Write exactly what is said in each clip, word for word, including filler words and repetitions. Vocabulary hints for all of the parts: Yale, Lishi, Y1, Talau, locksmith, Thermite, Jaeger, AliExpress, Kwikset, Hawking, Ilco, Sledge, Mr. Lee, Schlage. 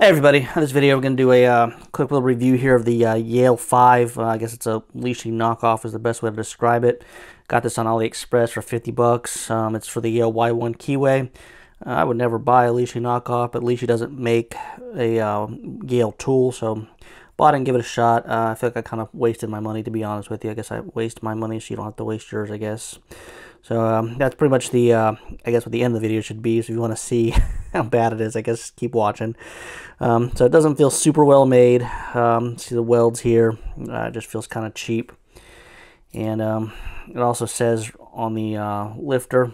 Hey everybody, on this video we're going to do a uh, quick little review here of the uh, Yale five. Uh, I guess it's a Lishi knockoff is the best way to describe it. Got this on AliExpress for fifty bucks. Um, it's for the Yale Y one keyway. Uh, I would never buy a Lishi knockoff, but Lishi doesn't make a uh, Yale tool, so bought it and give it a shot. Uh, I feel like I kind of wasted my money, to be honest with you. I guess I waste my money, so you don't have to waste yours, I guess. So um, that's pretty much the, uh, I guess, what the end of the video should be. So if you want to see how bad it is, I guess keep watching. Um, so it doesn't feel super well made. Um, see the welds here. Uh, it just feels kind of cheap. And um, it also says on the uh, lifter,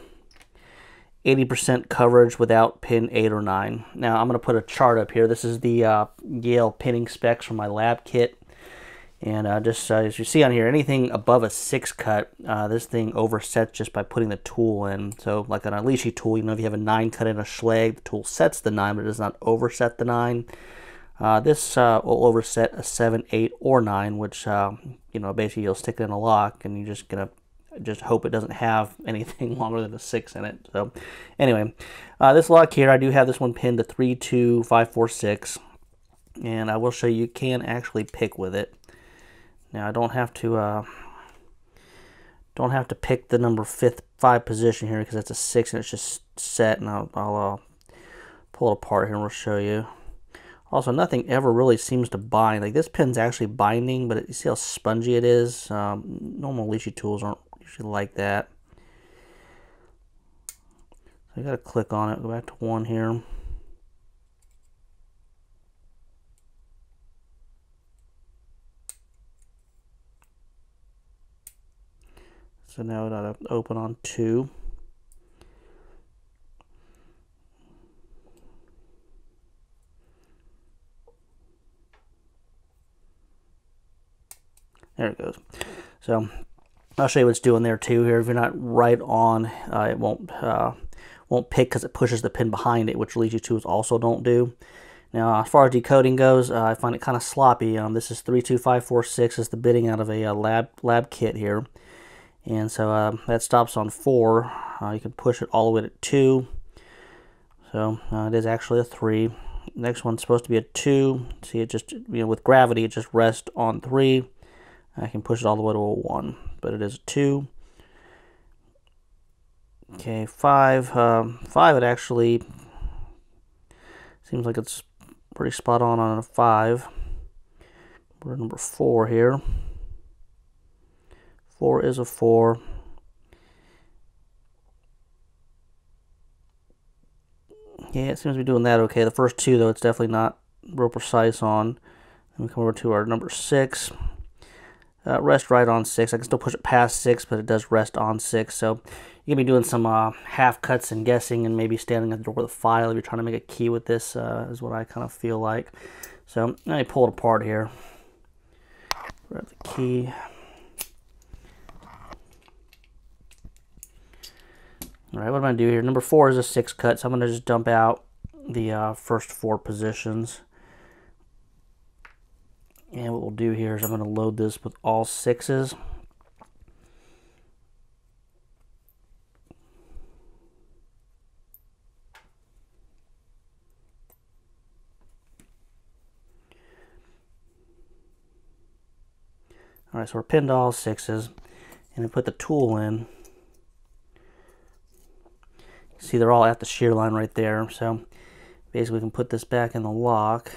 eighty percent coverage without pin eight or nine. Now I'm going to put a chart up here. This is the uh, Yale pinning specs from my lab kit. And uh, just uh, as you see on here, anything above a six cut, uh, this thing oversets just by putting the tool in. So like on a Lishi tool, you know, if you have a nine cut in a Schlage, the tool sets the nine, but it does not overset the nine. Uh, this uh, will overset a seven, eight, or nine, which uh, you know, basically you'll stick it in a lock, and you're just gonna just hope it doesn't have anything longer than a six in it. So anyway, uh, this lock here, I do have this one pinned to three, two, five, four, six, and I will show you, you can actually pick with it. Now I don't have to uh, don't have to pick the number fifth five position here because that's a six and it's just set. And I'll, I'll uh, pull it apart here and we'll show you. Also, nothing ever really seems to bind. Like this pin's actually binding, but it, you see how spongy it is. Um, normal Lishi tools aren't usually like that. So I gotta click on it. Go back to one here. So now I gotta open on two. There it goes. So I'll show you what's doing there too. Here, if you're not right on, uh, it won't uh, won't pick because it pushes the pin behind it, which Lishi tools also don't do. Now, as far as decoding goes, uh, I find it kind of sloppy. Um, this is three two five four six. Is the bidding out of a uh, lab lab kit here. And so uh, that stops on four. Uh, you can push it all the way to two. So uh, it is actually a three. Next one's supposed to be a two. See, it just, you know, with gravity, it just rests on three. I can push it all the way to a one, but it is a two. Okay, five. Um, five, it actually seems like it's pretty spot on on a five. We're at number four here. Four is a four. Yeah, it seems to be doing that okay. The first two, though, it's definitely not real precise on. Then we come over to our number six. Uh, rest right on six. I can still push it past six, but it does rest on six. So you can be doing some uh, half cuts and guessing and maybe standing at the door with a file if you're trying to make a key with this, uh, is what I kind of feel like. So let me pull it apart here. Grab the key. All right, what am I going to do here? Number four is a six cut, so I'm going to just dump out the uh, first four positions. And what we'll do here is I'm going to load this with all sixes. All right, so we're pinned to all sixes, and I put the tool in. See, they're all at the shear line right there. So basically we can put this back in the lock,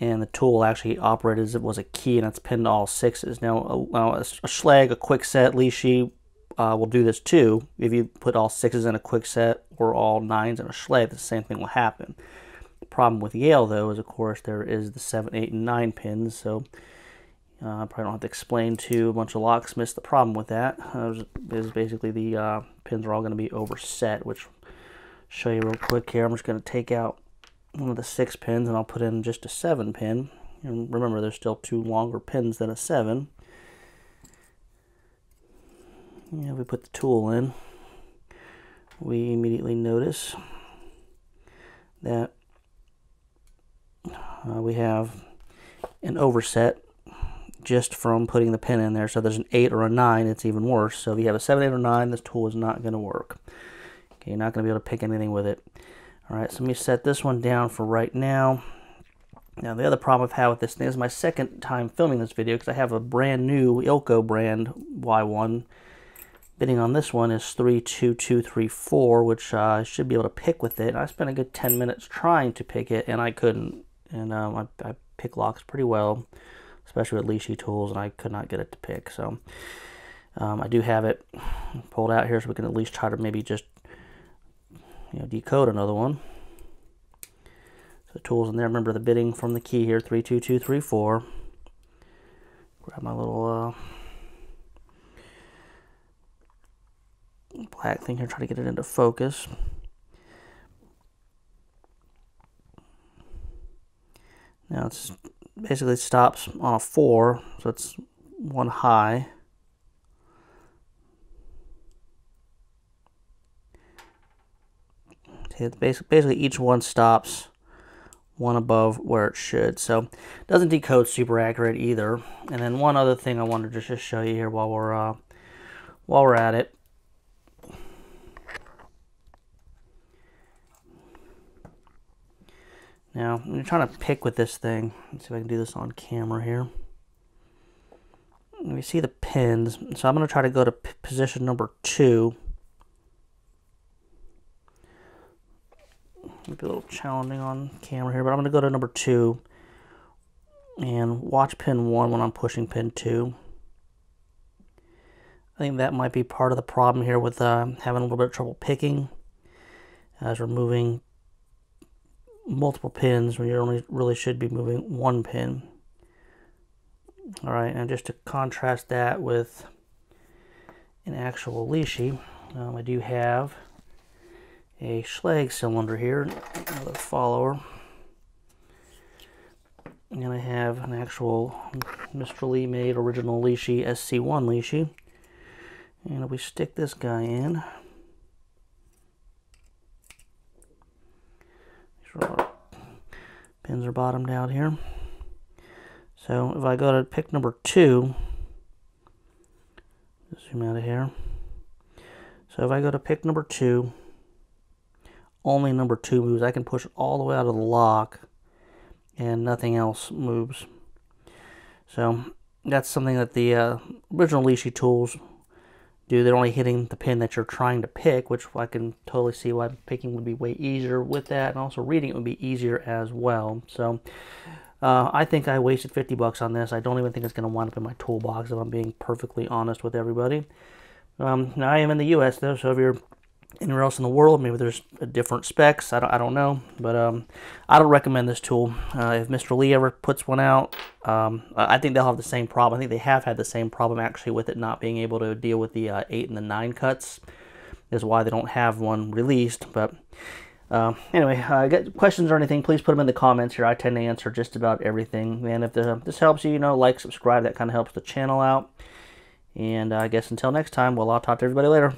and the tool actually operated as it was a key, and it's pinned to all sixes. Now a, a, a Schlage, a Kwikset, Lishi uh, will do this too. If you put all sixes in a Kwikset or all nines in a Schlage, the same thing will happen. The problem with Yale, though, is of course there is the seven, eight, and nine pins. So I uh, probably don't have to explain to a bunch of locksmiths the problem with that. Uh, is basically the uh, pins are all going to be overset, which I'll show you real quick here. I'm just going to take out one of the six pins and I'll put in just a seven pin. And remember, there's still two longer pins than a seven. And we put the tool in. We immediately notice that uh, we have an overset just from putting the pin in there. So there's an eight or a nine, it's even worse. So if you have a seven, eight, or nine, this tool is not going to work. Okay, you're not going to be able to pick anything with it. All right, so let me set this one down for right now. Now, the other problem I've had with this thing is my second time filming this video, because I have a brand new Ilco brand Y one. Bidding on this one is three two two three four, which uh, I should be able to pick with it. And I spent a good ten minutes trying to pick it, and I couldn't. And um, I, I pick locks pretty well, especially with Lishi tools, and I could not get it to pick. So um, I do have it pulled out here, so we can at least try to maybe just you know, decode another one. The tools in there. Remember the bidding from the key here, three two two three four. Grab my little uh, black thing here. Try to get it into focus. Now it's basically stops on a four, so it's one high. See, it's basically, basically each one stops one above where it should, so it doesn't decode super accurate either. And then one other thing I wanted to just show you here while we're uh, while we're at it. Now I'm trying to pick with this thing. Let's see if I can do this on camera here. We see the pins, so I'm going to try to go to position number two. Might be a little challenging on camera here, but I'm going to go to number two and watch pin one when I'm pushing pin two. I think that might be part of the problem here with uh, having a little bit of trouble picking, as we're moving multiple pins when you only really should be moving one pin. All right, and just to contrast that with an actual Lishi, um, I do have a Schlage cylinder here, another follower, and I have an actual Mister Lee made original Lishi, S C one Lishi. And if we stick this guy in, make sure all the pins are bottomed out here. So if I go to pick number two, zoom out of here. So if I go to pick number two, only number two moves. I can push it all the way out of the lock and nothing else moves. So that's something that the uh, original Lishi tools do. They're only hitting the pin that you're trying to pick, which I can totally see why picking would be way easier with that, and also reading it would be easier as well. So uh, I think I wasted fifty bucks on this. I don't even think it's going to wind up in my toolbox, if I'm being perfectly honest with everybody. Um, now I am in the U S though, so if you're anywhere else in the world, maybe there's different specs. I don't, I don't know, but um, I don't recommend this tool. Uh, if Mister Lee ever puts one out, um, I think they'll have the same problem. I think they have had the same problem actually with it not being able to deal with the uh, eight and the nine cuts. Is why they don't have one released. But uh, anyway, uh, got questions or anything? Please put them in the comments here. I tend to answer just about everything. And if the, this helps you, you know, like, subscribe. That kind of helps the channel out. And uh, I guess until next time, well, I'll talk to everybody later.